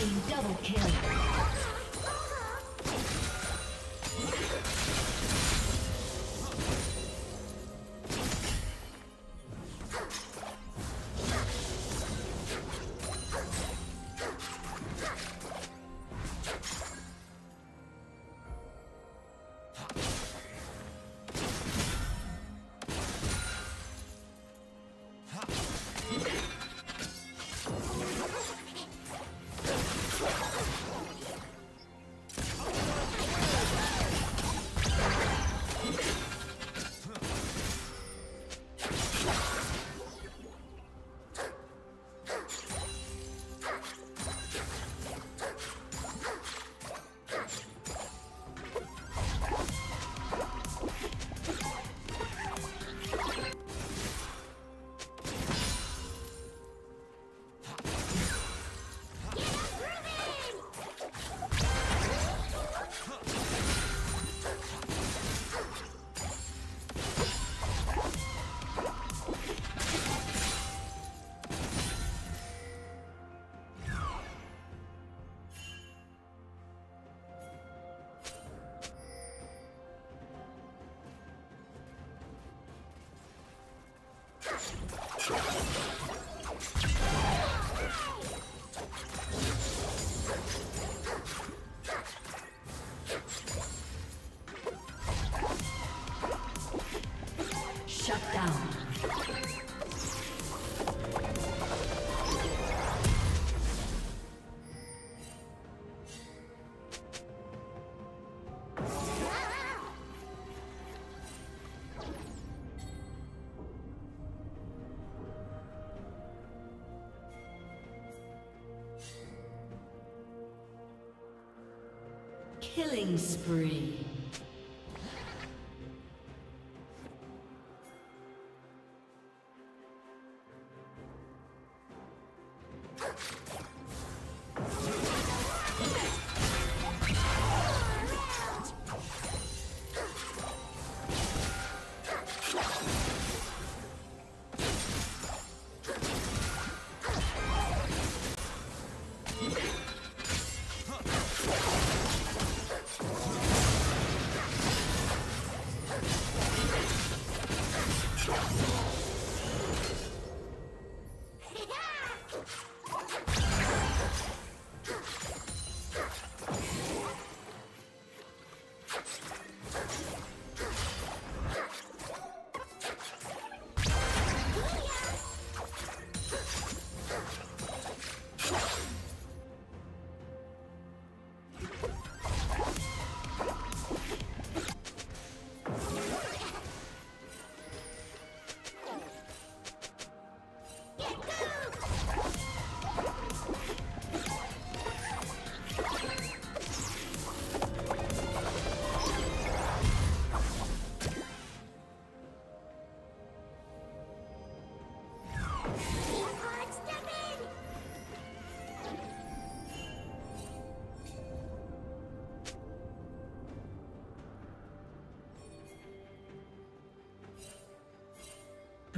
Team double kill. Shut down. Killing spree.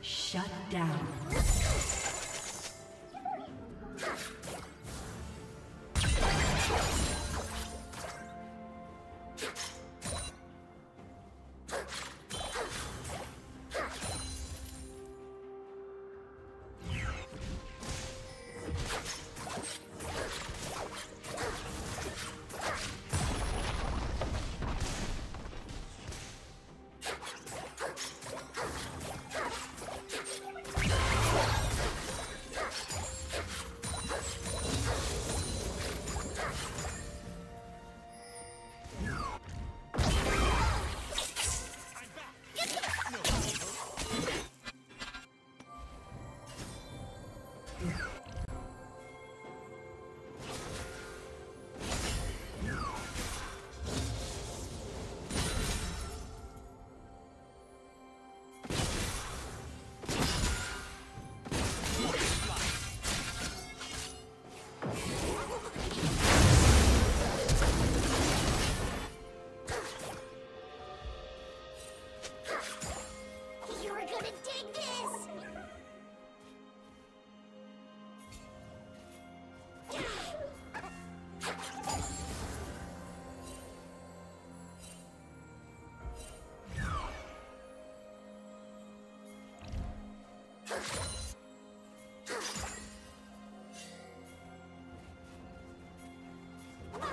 Shut down.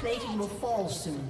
Plating will fall soon.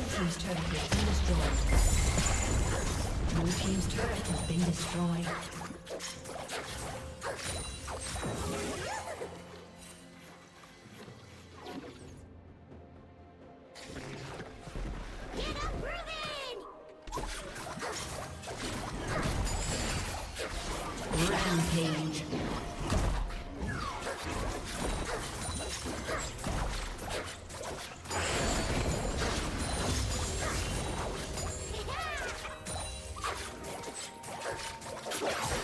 Team's turret has been destroyed. Blue team's turret has been destroyed. Let's go.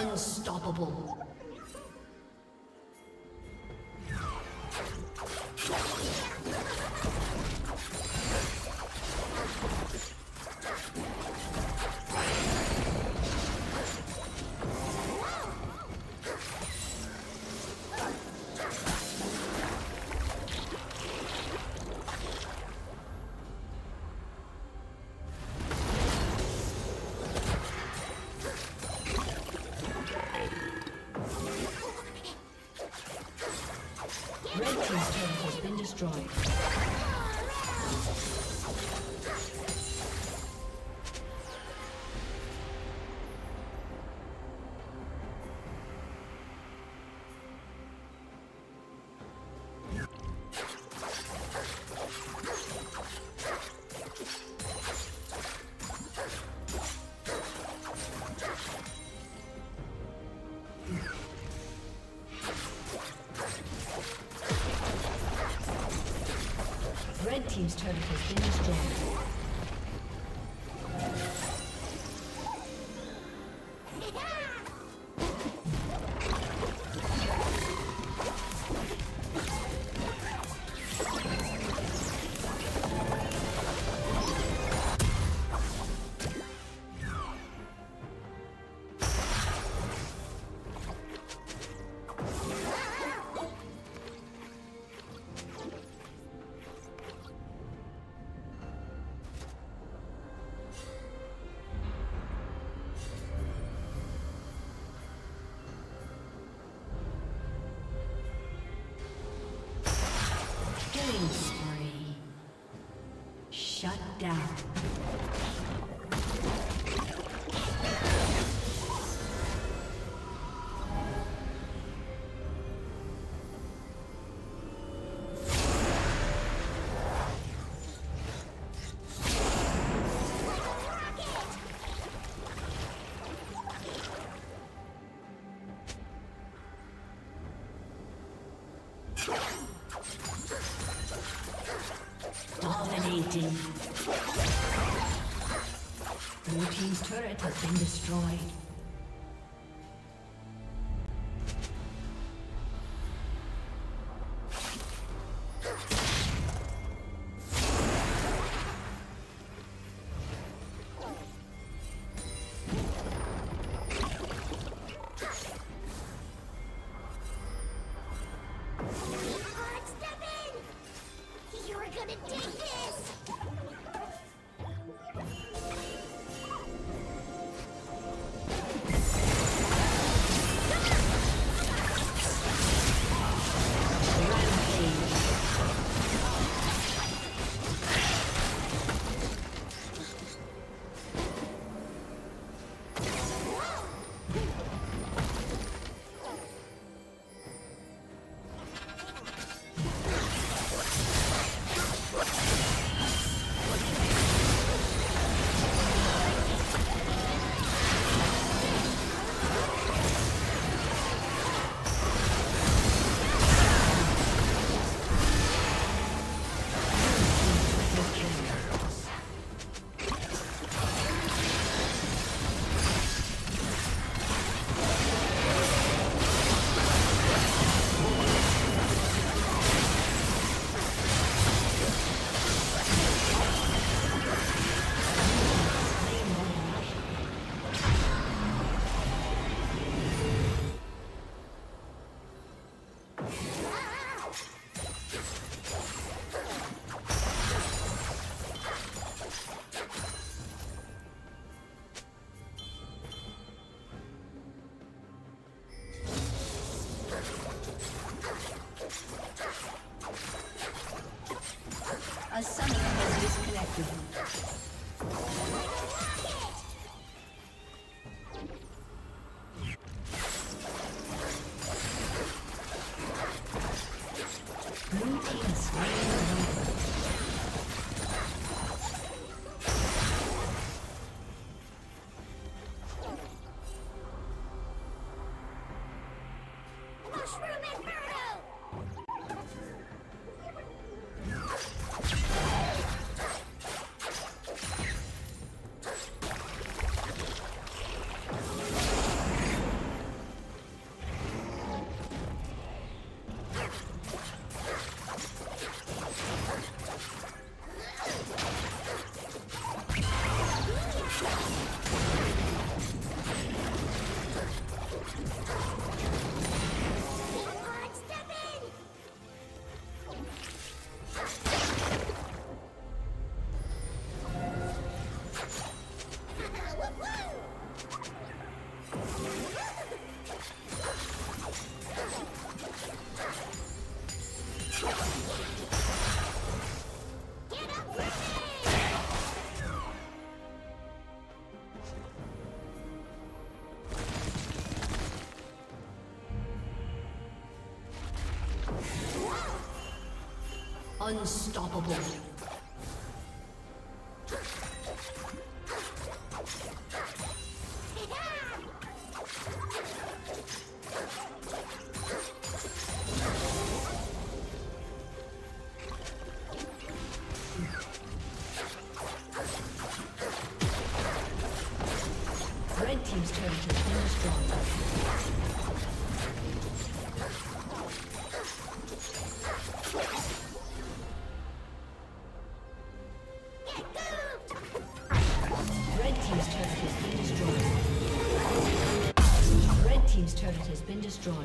Unstoppable. Team's turret has been destroyed. Shut down. Dominating. Blue team's turret has been destroyed. A summoner has disconnected. Unstoppable. Red team's turret has been destroyed. Turret has been destroyed.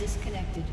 Disconnected.